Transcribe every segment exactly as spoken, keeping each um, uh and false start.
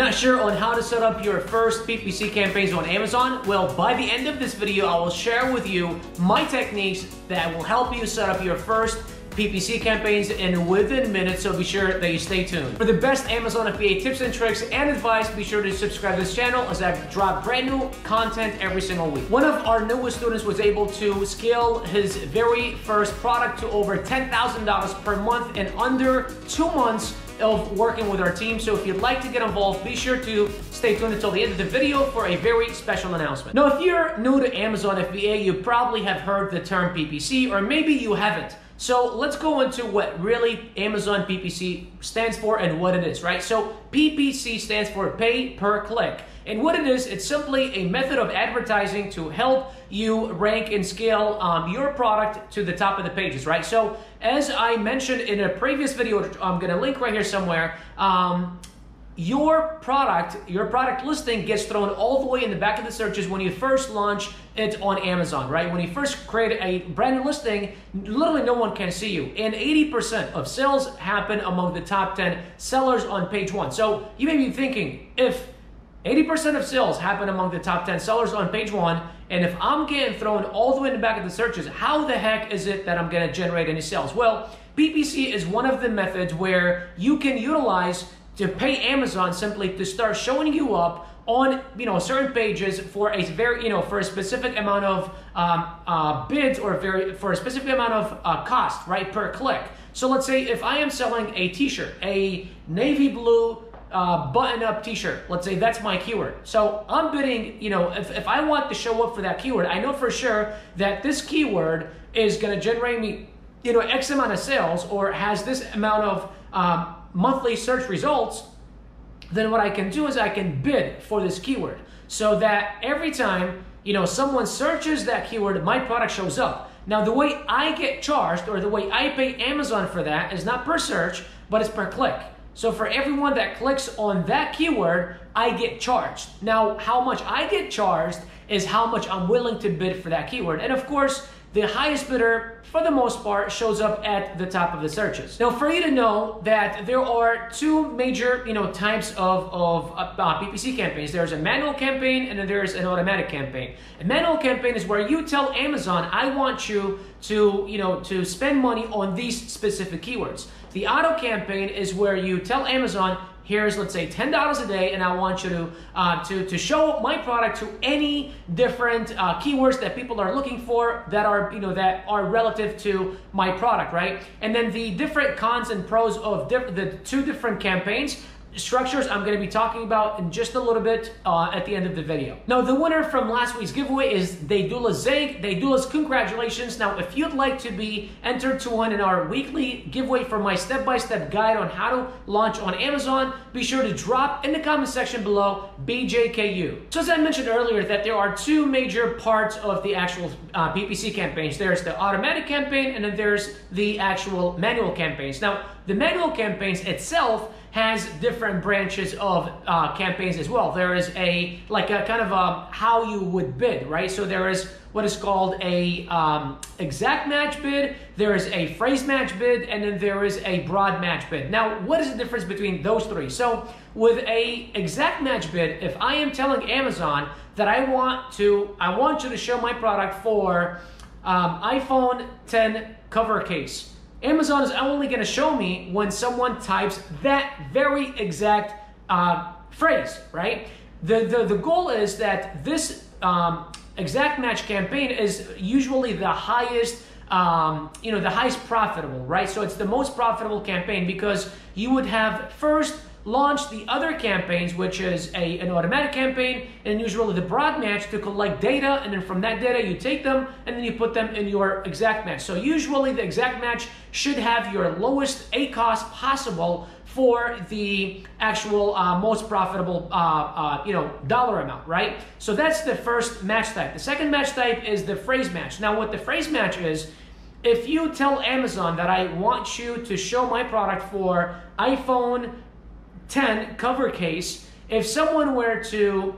Not sure on how to set up your first P P C campaigns on Amazon? Well, by the end of this video, I will share with you my techniques that will help you set up your first P P C campaigns in within minutes, so be sure that you stay tuned. For the best Amazon F B A tips and tricks and advice, be sure to subscribe to this channel as I drop brand new content every single week. One of our newest students was able to scale his very first product to over ten thousand dollars per month in under two months of working with our team. So if you'd like to get involved, be sure to stay tuned until the end of the video for a very special announcement. Now, if you're new to Amazon F B A, you probably have heard the term P P C, or maybe you haven't. So let's go into what really Amazon P P C stands for and what it is, right? So P P C stands for pay per click. And what it is, it's simply a method of advertising to help you rank and scale um, your product to the top of the pages, right? So as I mentioned in a previous video, I'm gonna link right here somewhere, um, your product, your product listing gets thrown all the way in the back of the searches when you first launch it on Amazon, right? When you first create a brand new listing, literally no one can see you. And eighty percent of sales happen among the top ten sellers on page one. So you may be thinking, if eighty percent of sales happen among the top ten sellers on page one, and if I'm getting thrown all the way in the back of the searches, how the heck is it that I'm gonna generate any sales? Well, P P C is one of the methods where you can utilize to pay Amazon simply to start showing you up on, you know, certain pages for a very, you know, for a specific amount of um, uh, bids or very for a specific amount of uh, cost, right, per click. So let's say if I am selling a t-shirt, a navy blue uh, button-up t-shirt, let's say that's my keyword. So I'm bidding, you know, if, if I want to show up for that keyword, I know for sure that this keyword is gonna generate me, you know, X amount of sales or has this amount of um, monthly search results. Then what I can do is I can bid for this keyword so that every time, you know, someone searches that keyword, my product shows up. Now, the way I get charged or the way I pay Amazon for that is not per search, but it's per click. So for everyone that clicks on that keyword, I get charged. Now, how much I get charged is how much I'm willing to bid for that keyword. And of course, the highest bidder, for the most part, shows up at the top of the searches. Now, for you to know that there are two major, you know, types of, of uh, P P C campaigns. There's a manual campaign and then there's an automatic campaign. A manual campaign is where you tell Amazon, I want you to, you know, to spend money on these specific keywords. The auto campaign is where you tell Amazon, here's, let's say, ten dollars a day, and I want you to uh, to, to show my product to any different uh, keywords that people are looking for that are, you know, that are relative to my product, right? And then the different cons and pros of diff the two different campaigns structures I'm going to be talking about in just a little bit uh, at the end of the video. Now, the winner from last week's giveaway is Deidoula Zeg. Deidoula's congratulations. Now, if you'd like to be entered to win in our weekly giveaway for my step-by-step guide on how to launch on Amazon, be sure to drop in the comment section below B J K U. So as I mentioned earlier, that there are two major parts of the actual uh, P P C campaigns. There's the automatic campaign and then there's the actual manual campaigns. Now, the manual campaigns itself has different branches of uh, campaigns as well. There is a, like a kind of a how you would bid, right? So there is what is called a um, exact match bid, there is a phrase match bid, and then there is a broad match bid. Now, what is the difference between those three? So with a exact match bid, if I am telling Amazon that I want to, I want you to show my product for um, iPhone ten cover case, Amazon is only going to show me when someone types that very exact uh, phrase, right? The, the, the goal is that this um, exact match campaign is usually the highest, um, you know, the highest profitable, right? So it's the most profitable campaign because you would have first launched the other campaigns, which is a, an automatic campaign and usually the broad match to collect data. And then from that data, you take them and then you put them in your exact match. So usually the exact match should have your lowest A C O S possible for the actual uh, most profitable, uh, uh, you know, dollar amount, right? So that's the first match type. The second match type is the phrase match. Now what the phrase match is, if you tell Amazon that I want you to show my product for iPhone ten cover case, if someone were to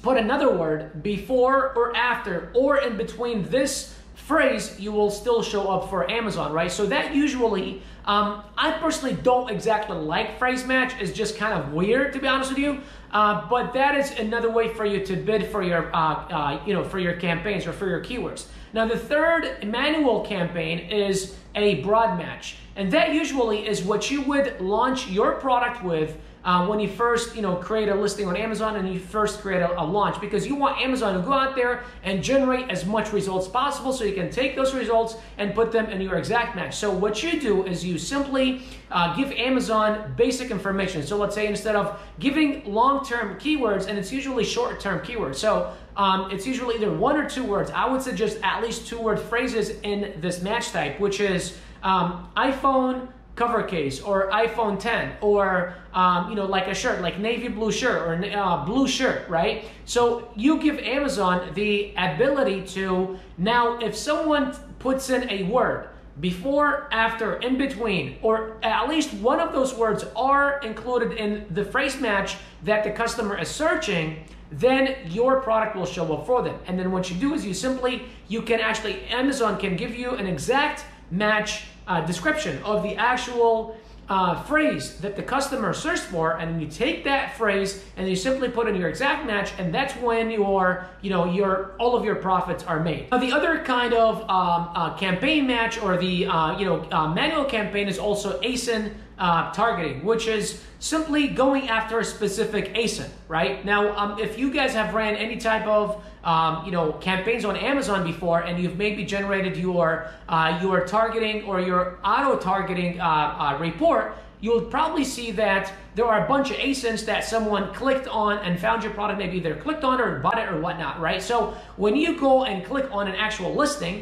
put another word before or after or in between this phrase, you will still show up for Amazon, right? So that usually, um, I personally don't exactly like phrase match. It's just kind of weird, to be honest with you. Uh, but that is another way for you to bid for your, uh, uh, you know, for your campaigns or for your keywords. Now, the third manual campaign is a broad match, and that usually is what you would launch your product with uh, when you first, you know, create a listing on Amazon and you first create a, a launch, because you want Amazon to go out there and generate as much results possible, so you can take those results and put them in your exact match. So what you do is you simply uh, give Amazon basic information. So let's say instead of giving long-term keywords, and it's usually short-term keywords. So Um, it's usually either one or two words. I would suggest at least two word phrases in this match type, which is um, iPhone cover case, or iPhone ten, or um, you know, like a shirt, like navy blue shirt, or uh, blue shirt, right? So you give Amazon the ability to, now if someone puts in a word before, after, in between, or at least one of those words are included in the phrase match that the customer is searching, then your product will show up for them. And then what you do is you simply, you can actually, Amazon can give you an exact match uh, description of the actual uh, phrase that the customer searched for, and you take that phrase and you simply put in your exact match, and that's when your, you know, your, all of your profits are made. Now, the other kind of um, uh, campaign match, or the, uh, you know, uh, manual campaign, is also A S I N uh, targeting, which is simply going after a specific A S I N, right? Now, um, if you guys have ran any type of, um, you know, campaigns on Amazon before, and you've maybe generated your, uh, your targeting or your auto-targeting uh, uh, report, you'll probably see that there are a bunch of A S I Ns that someone clicked on and found your product, maybe either clicked on or bought it or whatnot, right? So when you go and click on an actual listing,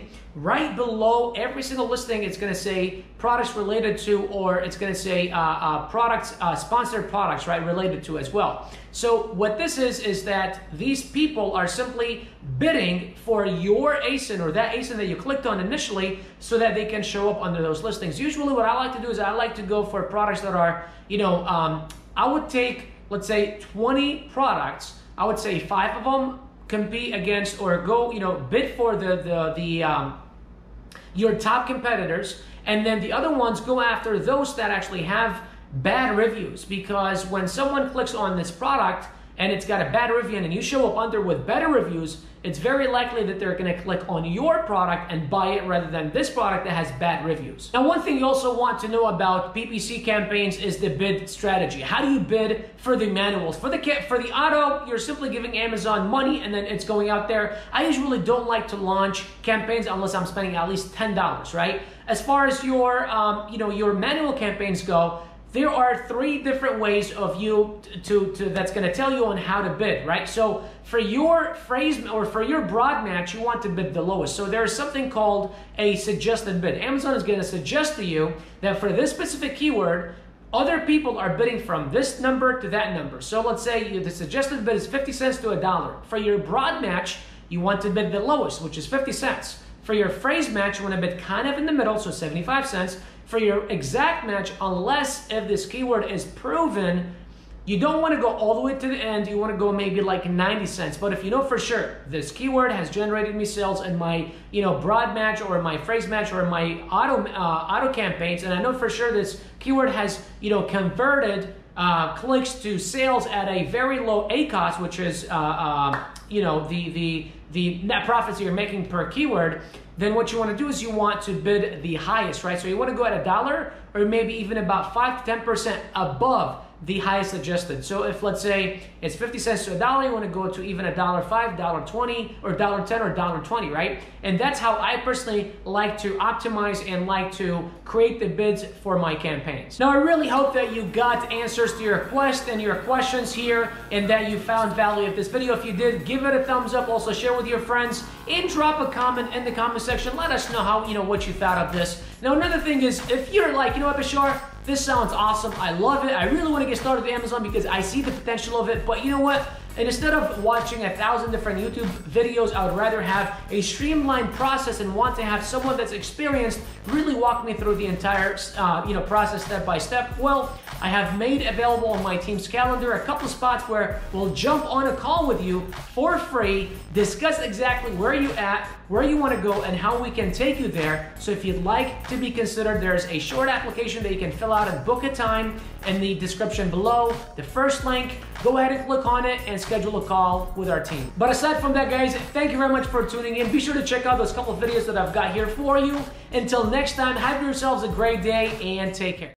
right below every single listing, it's going to say products related to, or it's going to say uh, uh, products, uh, sponsored products, right, related to as well. So what this is, is that these people are simply bidding for your A S I N, or that A S I N that you clicked on initially, so that they can show up under those listings. Usually what I like to do is I like to go for products that are, you know, um, I would take, let's say twenty products, I would say five of them compete against, or go, you know, bid for the, the, the, um, your top competitors, and then the other ones go after those that actually have bad reviews, because when someone clicks on this product and it's got a bad review, and you show up under with better reviews, it's very likely that they're going to click on your product and buy it, rather than this product that has bad reviews. Now, one thing you also want to know about P P C campaigns is the bid strategy. How do you bid for the manuals? For the for the auto, you're simply giving Amazon money, and then it's going out there. I usually don't like to launch campaigns unless I'm spending at least ten dollars, right? As far as your um, you know, your manual campaigns go, there are three different ways of you to, to that's going to tell you on how to bid, right? So for your phrase, or for your broad match, you want to bid the lowest. So there is something called a suggested bid. Amazon is going to suggest to you that for this specific keyword, other people are bidding from this number to that number. So let's say the suggested bid is fifty cents to a dollar. For your broad match, you want to bid the lowest, which is fifty cents. For your phrase match, you want to bid kind of in the middle, so seventy-five cents. For your exact match, unless if this keyword is proven, you don't want to go all the way to the end. You want to go maybe like ninety cents. But if you know for sure this keyword has generated me sales in my, you know, broad match, or my phrase match, or my auto uh, auto campaigns, and I know for sure this keyword has, you know, converted uh, clicks to sales at a very low ACoS, which is uh, uh, you know, the the the net profits you're making per keyword, then what you want to do is you want to bid the highest, right? So you want to go at a dollar, or maybe even about five to ten percent above the highest suggested. So if, let's say, it's fifty cents to a dollar, you want to go to even a dollar five, dollar twenty, or dollar ten, or dollar twenty, right? And that's how I personally like to optimize and like to create the bids for my campaigns. Now, I really hope that you got answers to your quest and your questions here, and that you found value in this video. If you did, give it a thumbs up. Also, share with your friends, and drop a comment in the comment section. Let us know how, you know, what you thought of this. Now, another thing is, if you're like, you know what, Bashar, this sounds awesome, I love it, I really want to get started with Amazon because I see the potential of it, but you know what? And instead of watching a thousand different YouTube videos, I would rather have a streamlined process and want to have someone that's experienced really walk me through the entire uh, you know, process step by step. Well, I have made available on my team's calendar a couple spots where we'll jump on a call with you for free, discuss exactly where you're at, where you want to go, and how we can take you there. So if you'd like to be considered, there's a short application that you can fill out and book a time in the description below, the first link. Go ahead and click on it and schedule a call with our team. But aside from that, guys, thank you very much for tuning in. Be sure to check out those couple of videos that I've got here for you. Until next time, have yourselves a great day and take care.